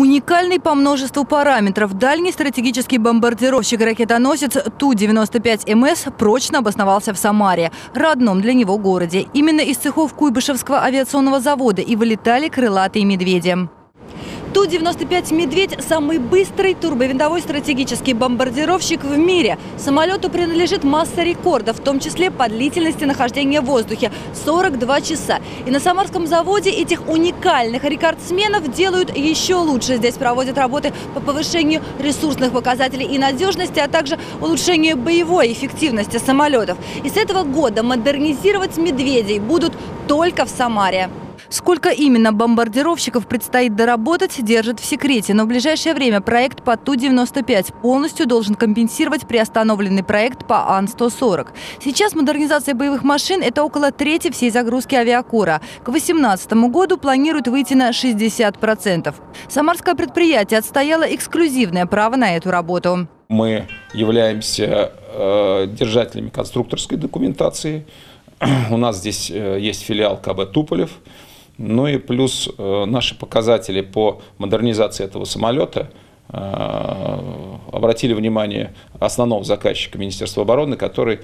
Уникальный по множеству параметров дальний стратегический бомбардировщик-ракетоносец Ту-95МС прочно обосновался в Самаре, родном для него городе. Именно из цехов Куйбышевского авиационного завода и вылетали крылатые медведи. Ту-95 «Медведь» – самый быстрый турбовинтовой стратегический бомбардировщик в мире. Самолету принадлежит масса рекордов, в том числе по длительности нахождения в воздухе – 42 часа. И на Самарском заводе этих уникальных рекордсменов делают еще лучше. Здесь проводят работы по повышению ресурсных показателей и надежности, а также улучшению боевой эффективности самолетов. И с этого года модернизировать «Медведей» будут только в Самаре. Сколько именно бомбардировщиков предстоит доработать, держат в секрете. Но в ближайшее время проект по Ту-95 полностью должен компенсировать приостановленный проект по Ан-140. Сейчас модернизация боевых машин – это около трети всей загрузки авиакора. К 2018 году планируют выйти на 60%. Самарское предприятие отстояло эксклюзивное право на эту работу. Мы являемся держателями конструкторской документации. У нас здесь есть филиал КБ Туполев. Ну и плюс наши показатели по модернизации этого самолета обратили внимание основного заказчика Министерства обороны, который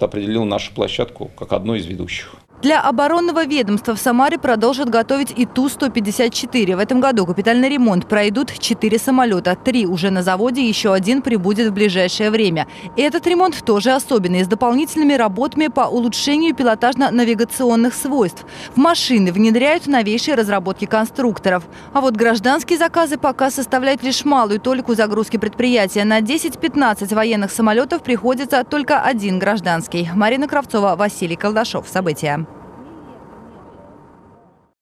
определил нашу площадку как одну из ведущих. Для оборонного ведомства в Самаре продолжат готовить и Ту-154. В этом году капитальный ремонт пройдут 4 самолета. 3 уже на заводе, еще один прибудет в ближайшее время. Этот ремонт тоже особенный, с дополнительными работами по улучшению пилотажно-навигационных свойств. В машины внедряют новейшие разработки конструкторов. А вот гражданские заказы пока составляют лишь малую толику загрузки предприятия. На 10-15 военных самолетов приходится только один гражданский. Марина Кравцова, Василий Колдашов. События.